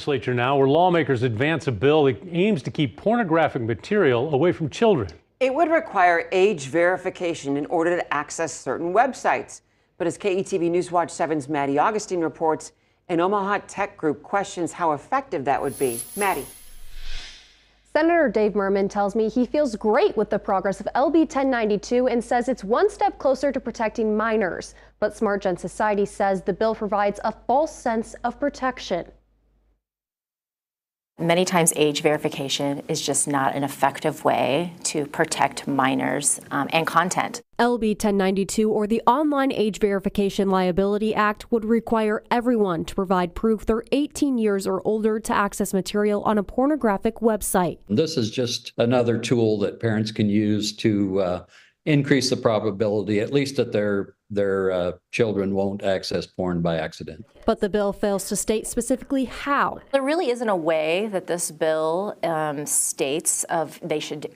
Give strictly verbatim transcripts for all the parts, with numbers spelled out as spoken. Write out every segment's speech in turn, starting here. Legislature now, where lawmakers advance a bill that aims to keep pornographic material away from children. It would require age verification in order to access certain websites. But as K E T V Newswatch seven's Maddie Augustine reports, an Omaha tech group questions how effective that would be. Maddie. Senator Dave Murman tells me he feels great with the progress of L B ten ninety-two and says it's one step closer to protecting minors. But Smart Gen Society says the bill provides a false sense of protection. Many times age verification is just not an effective way to protect minors um, and content. L B ten ninety-two, or the Online Age Verification Liability Act, would require everyone to provide proof they're eighteen years or older to access material on a pornographic website. This is just another tool that parents can use to uh, increase the probability, at least that their their uh, children won't access porn by accident. But the bill fails to state specifically how. There really isn't a way that this bill um, states of they should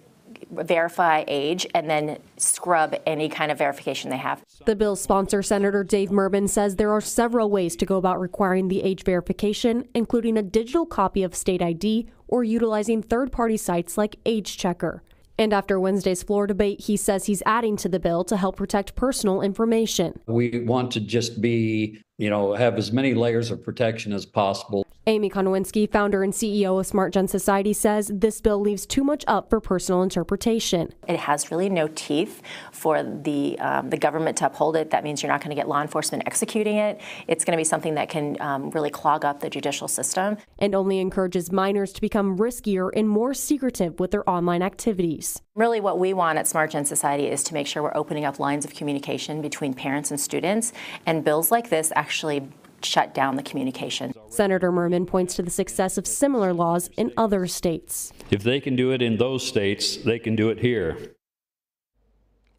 verify age and then scrub any kind of verification they have. The bill's sponsor, Senator Dave Murman, says there are several ways to go about requiring the age verification, including a digital copy of state I D or utilizing third-party sites like Age Checker. And after Wednesday's floor debate, he says he's adding to the bill to help protect personal information. We want to just be, you know, have as many layers of protection as possible. Amy Kohnowinski, founder and C E O of Smart Gen Society, says this bill leaves too much up for personal interpretation. It has really no teeth for the, um, the government to uphold it. That means you're not going to get law enforcement executing it. It's going to be something that can um, really clog up the judicial system. And only encourages minors to become riskier and more secretive with their online activities. Really what we want at Smart Gen Society is to make sure we're opening up lines of communication between parents and students, and bills like this actually shut down the communication. Senator Murman points to the success of similar laws in other states. If they can do it in those states, they can do it here.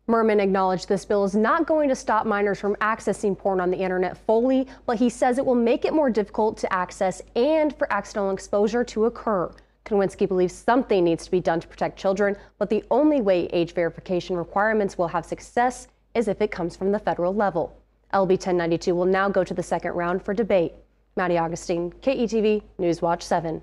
Murman acknowledged this bill is not going to stop minors from accessing porn on the internet fully, but he says it will make it more difficult to access and for accidental exposure to occur. Kohnowinski believes something needs to be done to protect children, but the only way age verification requirements will have success is if it comes from the federal level. L B ten ninety-two will now go to the second round for debate. Maddie Augustine, K E T V, Newswatch seven.